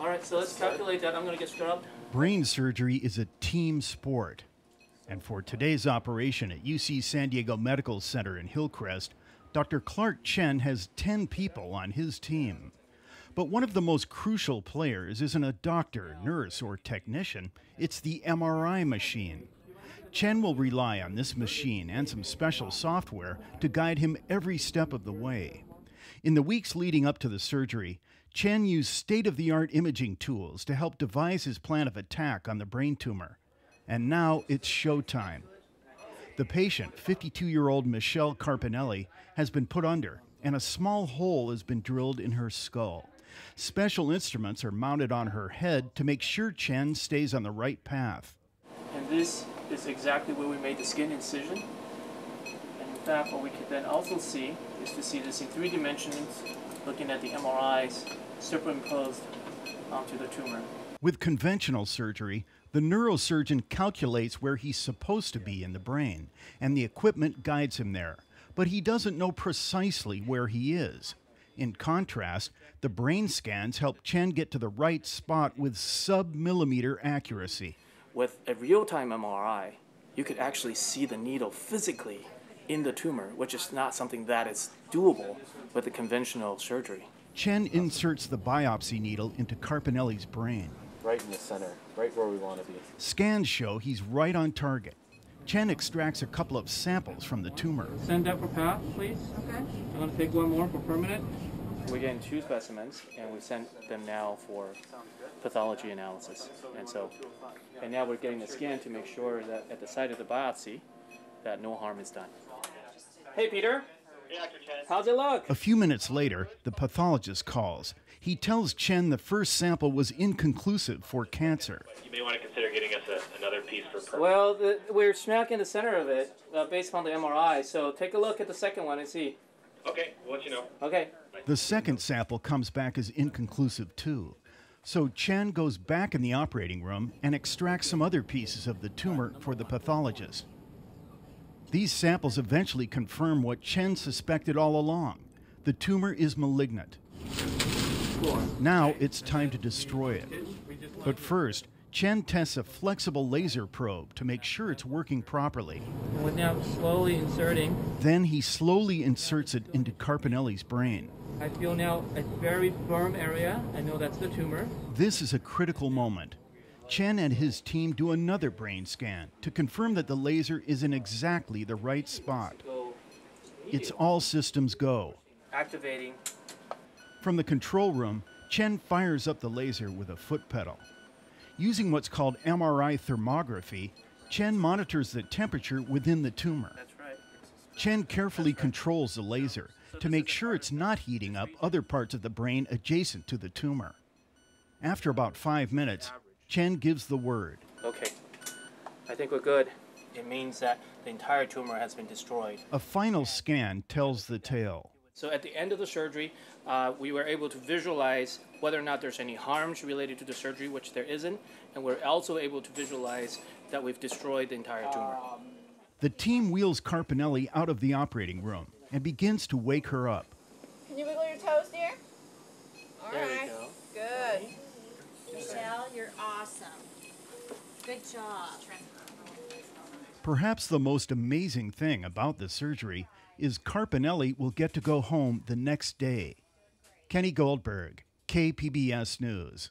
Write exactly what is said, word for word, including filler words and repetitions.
All right, so let's calculate that. I'm going to get scrubbed. Brain surgery is a team sport. And for today's operation at U C San Diego Medical Center in Hillcrest, Doctor Clark Chen has ten people on his team. But one of the most crucial players isn't a doctor, nurse, or technician. It's the M R I machine. Chen will rely on this machine and some special software to guide him every step of the way. In the weeks leading up to the surgery, Chen used state-of-the-art imaging tools to help devise his plan of attack on the brain tumor. And now it's showtime. The patient, fifty-two-year-old Michelle Carpinelli, has been put under, and a small hole has been drilled in her skull. Special instruments are mounted on her head to make sure Chen stays on the right path. And this is exactly where we made the skin incision. And in fact, what we can then also see is to see this in three dimensions, looking at the M R Is superimposed onto the tumor. With conventional surgery, the neurosurgeon calculates where he's supposed to be in the brain, and the equipment guides him there. But he doesn't know precisely where he is. In contrast, the brain scans help Chen get to the right spot with sub-millimeter accuracy. With a real-time M R I, you could actually see the needle physically in the tumor, which is not something that is doable with the conventional surgery. Chen inserts the biopsy needle into Carpinelli's brain. Right in the center, right where we want to be. Scans show he's right on target. Chen extracts a couple of samples from the tumor. Send that for Pat, please. Okay. I'm going to take one more for permanent. We're getting two specimens, and we sent them now for pathology analysis. And so, and now we're getting a scan to make sure that at the site of the biopsy, that no harm is done. Hey, Peter. Yeah, how's it look? A few minutes later, the pathologist calls. He tells Chen the first sample was inconclusive for cancer. You may want to consider getting us a, another piece for permanent. Well, the, we're smack in the center of it uh, based on the M R I, so take a look at the second one and see. Okay, we'll let you know. Okay. The second sample comes back as inconclusive, too. So Chen goes back in the operating room and extracts some other pieces of the tumor for the pathologist. These samples eventually confirm what Chen suspected all along. The tumor is malignant. Now it's time to destroy it. But first, Chen tests a flexible laser probe to make sure it's working properly. We're now slowly inserting. Then he slowly inserts it into Carpinelli's brain. I feel now a very firm area. I know that's the tumor. This is a critical moment. Chen and his team do another brain scan to confirm that the laser is in exactly the right spot. It's all systems go. Activating. From the control room, Chen fires up the laser with a foot pedal. Using what's called M R I thermography, Chen monitors the temperature within the tumor. That's right. Chen carefully controls the laser to make sure it's not heating up other parts of the brain adjacent to the tumor. After about five minutes, Chen gives the word. Okay, I think we're good. It means that the entire tumor has been destroyed. A final scan tells the tale. So at the end of the surgery, uh, we were able to visualize whether or not there's any harms related to the surgery, which there isn't, and we're also able to visualize that we've destroyed the entire tumor. The team wheels Carpinelli out of the operating room and begins to wake her up. Can you wiggle your toes, dear? All there right. Go. Good. Michelle, you're awesome. Good job. Perhaps the most amazing thing about the surgery is Carpinelli will get to go home the next day. Kenny Goldberg, K P B S News.